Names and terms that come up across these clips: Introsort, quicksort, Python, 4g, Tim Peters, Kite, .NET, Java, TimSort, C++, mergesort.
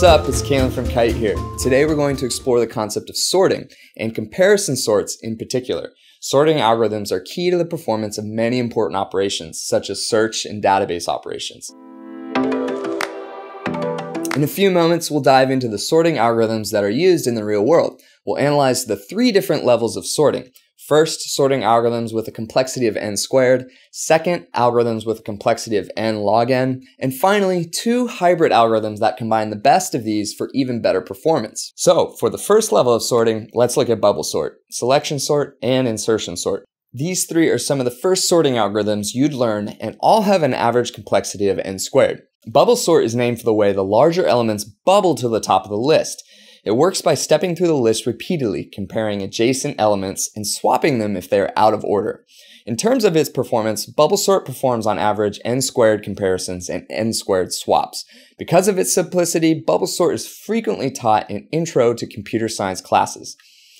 What's up? It's Kalen from Kite here. Today we're going to explore the concept of sorting, and comparison sorts in particular. Sorting algorithms are key to the performance of many important operations, such as search and database operations. In a few moments, we'll dive into the sorting algorithms that are used in the real world. We'll analyze the three different levels of sorting. First, sorting algorithms with a complexity of n squared. Second, algorithms with a complexity of n log n. And finally, two hybrid algorithms that combine the best of these for even better performance. So, for the first level of sorting, let's look at bubble sort, selection sort, and insertion sort. These three are some of the first sorting algorithms you'd learn and all have an average complexity of n squared. Bubble sort is named for the way the larger elements bubble to the top of the list. It works by stepping through the list repeatedly, comparing adjacent elements and swapping them if they are out of order. In terms of its performance, bubble sort performs on average n-squared comparisons and n-squared swaps. Because of its simplicity, bubble sort is frequently taught in intro to computer science classes.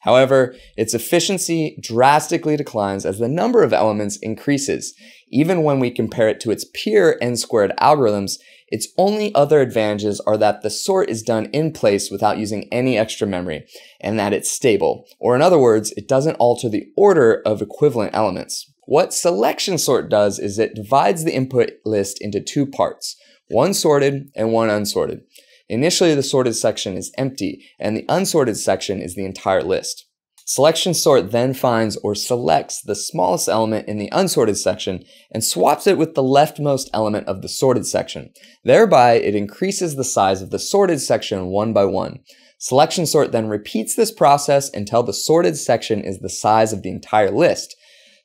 However, its efficiency drastically declines as the number of elements increases. Even when we compare it to its peer n-squared algorithms, its only other advantages are that the sort is done in place without using any extra memory, and that it's stable, or in other words, it doesn't alter the order of equivalent elements. What selection sort does is it divides the input list into two parts, one sorted and one unsorted. Initially, the sorted section is empty, and the unsorted section is the entire list. Selection sort then finds or selects the smallest element in the unsorted section and swaps it with the leftmost element of the sorted section. Thereby, it increases the size of the sorted section one by one. Selection sort then repeats this process until the sorted section is the size of the entire list.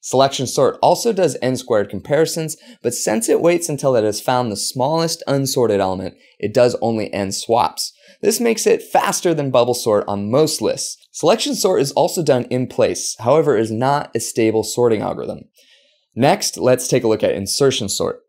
Selection sort also does n-squared comparisons, but since it waits until it has found the smallest unsorted element, it does only n swaps. This makes it faster than bubble sort on most lists. Selection sort is also done in place, however, is not a stable sorting algorithm. Next, let's take a look at insertion sort.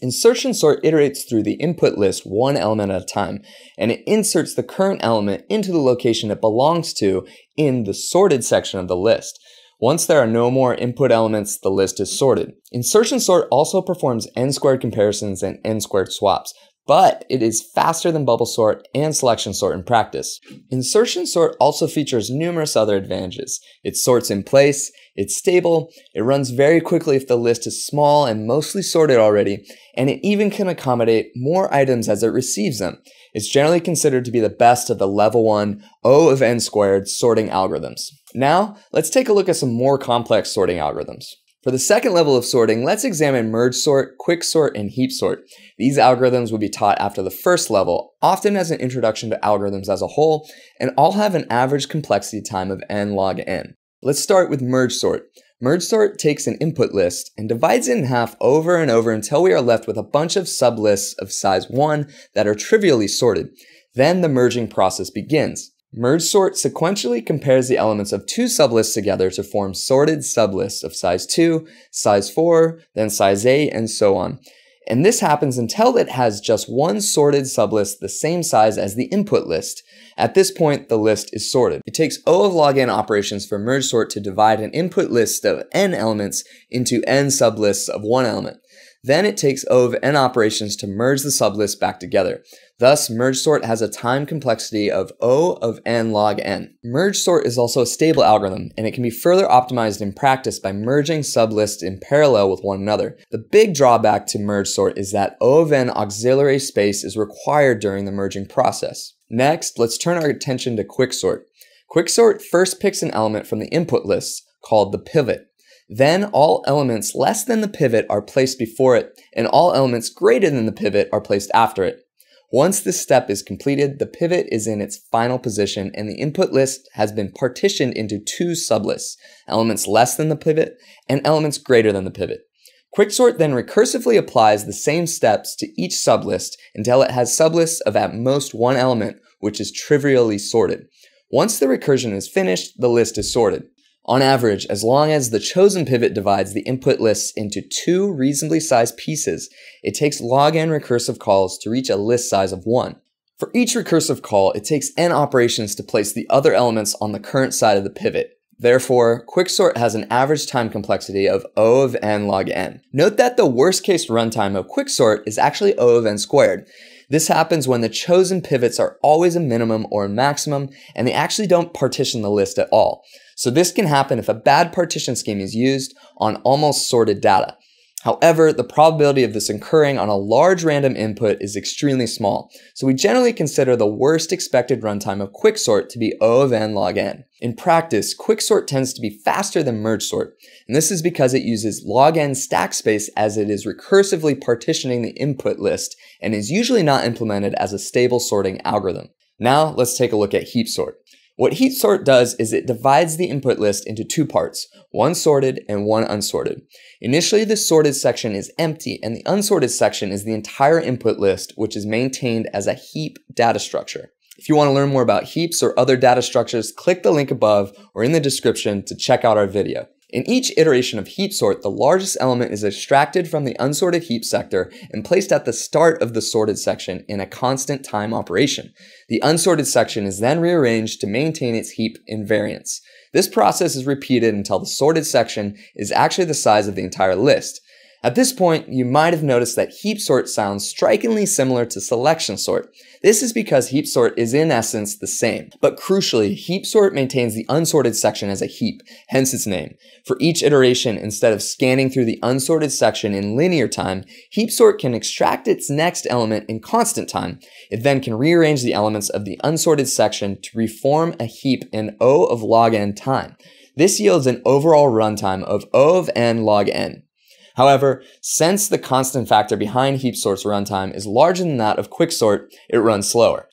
Insertion sort iterates through the input list one element at a time, and it inserts the current element into the location it belongs to in the sorted section of the list. Once there are no more input elements, the list is sorted. Insertion sort also performs n-squared comparisons and n-squared swaps, but it is faster than bubble sort and selection sort in practice. Insertion sort also features numerous other advantages. It sorts in place, it's stable, it runs very quickly if the list is small and mostly sorted already, and it even can accommodate more items as it receives them. It's generally considered to be the best of the level 1 O of n squared sorting algorithms. Now, let's take a look at some more complex sorting algorithms. For the second level of sorting, let's examine merge sort, quick sort, and heap sort. These algorithms will be taught after the first level, often as an introduction to algorithms as a whole, and all have an average complexity time of n log n. Let's start with merge sort. Merge sort takes an input list and divides it in half over and over until we are left with a bunch of sublists of size 1 that are trivially sorted. Then the merging process begins. Merge sort sequentially compares the elements of two sublists together to form sorted sublists of size 2, size 4, then size 8, and so on. And this happens until it has just one sorted sublist the same size as the input list. At this point, the list is sorted. It takes O of log n operations for merge sort to divide an input list of n elements into n sublists of one element. Then it takes O of n operations to merge the sublists back together. Thus, merge sort has a time complexity of O of n log n. Merge sort is also a stable algorithm, and it can be further optimized in practice by merging sublists in parallel with one another. The big drawback to merge sort is that O of n auxiliary space is required during the merging process. Next, let's turn our attention to quick sort. Quick sort first picks an element from the input list, called the pivot. Then all elements less than the pivot are placed before it, and all elements greater than the pivot are placed after it. Once this step is completed, the pivot is in its final position and the input list has been partitioned into two sublists, elements less than the pivot and elements greater than the pivot. Quicksort then recursively applies the same steps to each sublist until it has sublists of at most one element, which is trivially sorted. Once the recursion is finished, the list is sorted. On average, as long as the chosen pivot divides the input lists into two reasonably sized pieces, it takes log n recursive calls to reach a list size of 1. For each recursive call, it takes n operations to place the other elements on the current side of the pivot. Therefore, quicksort has an average time complexity of O of n log n. Note that the worst case runtime of quicksort is actually O of n squared. This happens when the chosen pivots are always a minimum or a maximum, and they actually don't partition the list at all. So this can happen if a bad partition scheme is used on almost sorted data. However, the probability of this occurring on a large random input is extremely small, so we generally consider the worst expected runtime of quicksort to be O of n log n. In practice, quicksort tends to be faster than merge sort, and this is because it uses log n stack space as it is recursively partitioning the input list and is usually not implemented as a stable sorting algorithm. Now let's take a look at heap sort. What heap sort does is it divides the input list into two parts, one sorted and one unsorted. Initially, the sorted section is empty and the unsorted section is the entire input list, which is maintained as a heap data structure. If you want to learn more about heaps or other data structures, click the link above or in the description to check out our video. In each iteration of heap sort, the largest element is extracted from the unsorted heap sector and placed at the start of the sorted section in a constant time operation. The unsorted section is then rearranged to maintain its heap invariance. This process is repeated until the sorted section is actually the size of the entire list. At this point, you might have noticed that heap sort sounds strikingly similar to selection sort. This is because heap sort is in essence the same, but crucially, heap sort maintains the unsorted section as a heap, hence its name. For each iteration, instead of scanning through the unsorted section in linear time, heap sort can extract its next element in constant time. It then can rearrange the elements of the unsorted section to reform a heap in O of log n time. This yields an overall runtime of O of n log n. However, since the constant factor behind heap sort's runtime is larger than that of quicksort, it runs slower.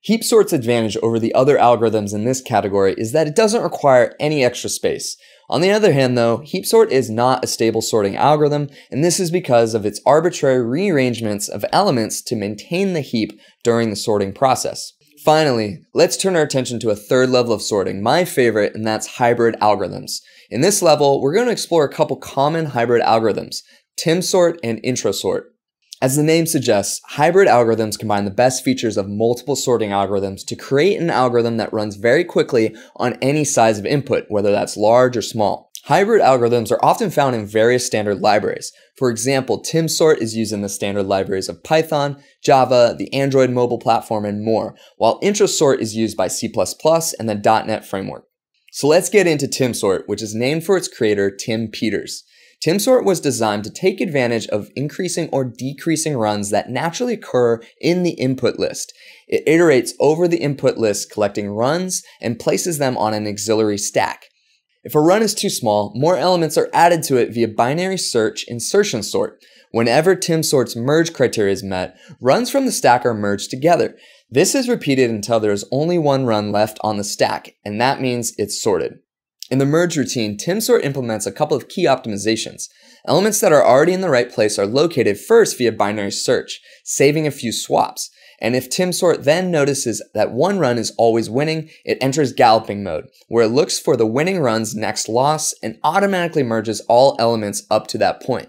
Heap sort's advantage over the other algorithms in this category is that it doesn't require any extra space. On the other hand though, heap sort is not a stable sorting algorithm, and this is because of its arbitrary rearrangements of elements to maintain the heap during the sorting process. Finally, let's turn our attention to a third level of sorting, my favorite, and that's hybrid algorithms. In this level, we're going to explore a couple common hybrid algorithms, TimSort and Introsort. As the name suggests, hybrid algorithms combine the best features of multiple sorting algorithms to create an algorithm that runs very quickly on any size of input, whether that's large or small. Hybrid algorithms are often found in various standard libraries. For example, TimSort is used in the standard libraries of Python, Java, the Android mobile platform, and more, while Introsort is used by C++ and the .NET framework. So let's get into TimSort, which is named for its creator, Tim Peters. TimSort was designed to take advantage of increasing or decreasing runs that naturally occur in the input list. It iterates over the input list, collecting runs and places them on an auxiliary stack. If a run is too small, more elements are added to it via binary search insertion sort. Whenever TimSort's merge criteria is met, runs from the stack are merged together. This is repeated until there is only one run left on the stack, and that means it's sorted. In the merge routine, TimSort implements a couple of key optimizations. Elements that are already in the right place are located first via binary search, saving a few swaps. And if TimSort then notices that one run is always winning, it enters galloping mode, where it looks for the winning run's next loss and automatically merges all elements up to that point.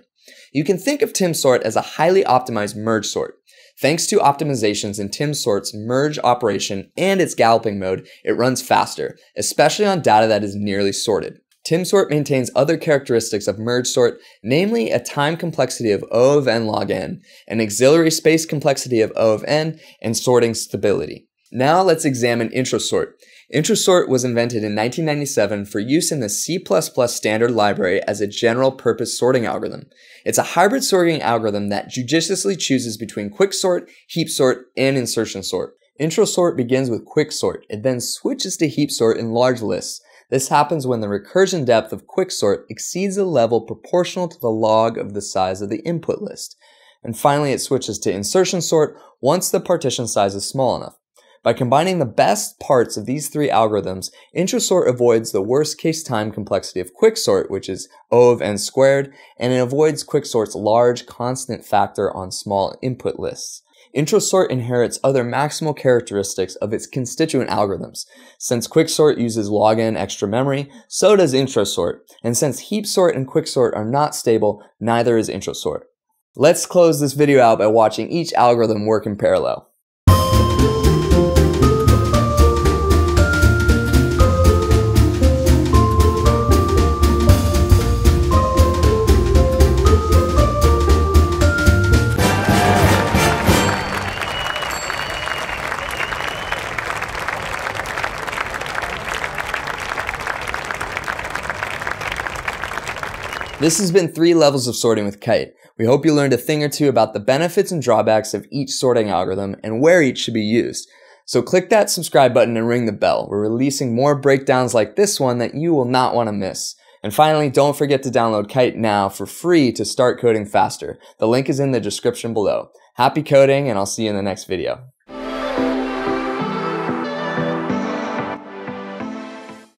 You can think of TimSort as a highly optimized merge sort. Thanks to optimizations in TimSort's merge operation and its galloping mode, it runs faster, especially on data that is nearly sorted. TimSort maintains other characteristics of merge sort, namely a time complexity of O of n log n, an auxiliary space complexity of O of n, and sorting stability. Now let's examine Introsort. Introsort was invented in 1997 for use in the C++ standard library as a general purpose sorting algorithm. It's a hybrid sorting algorithm that judiciously chooses between quicksort, heap sort, and insertion sort. Introsort begins with quicksort. It then switches to heap sort in large lists. This happens when the recursion depth of quicksort exceeds a level proportional to the log of the size of the input list. And finally, it switches to insertion sort once the partition size is small enough. By combining the best parts of these three algorithms, Introsort avoids the worst case time complexity of quicksort, which is O of n squared, and it avoids quicksort's large constant factor on small input lists. Introsort inherits other maximal characteristics of its constituent algorithms. Since quicksort uses log n extra memory, so does Introsort, and since heap sort and quicksort are not stable, neither is Introsort. Let's close this video out by watching each algorithm work in parallel. This has been 3 levels of sorting with Kite. We hope you learned a thing or two about the benefits and drawbacks of each sorting algorithm and where each should be used. So click that subscribe button and ring the bell. We're releasing more breakdowns like this one that you will not want to miss. And finally, don't forget to download Kite now for free to start coding faster. The link is in the description below. Happy coding, and I'll see you in the next video.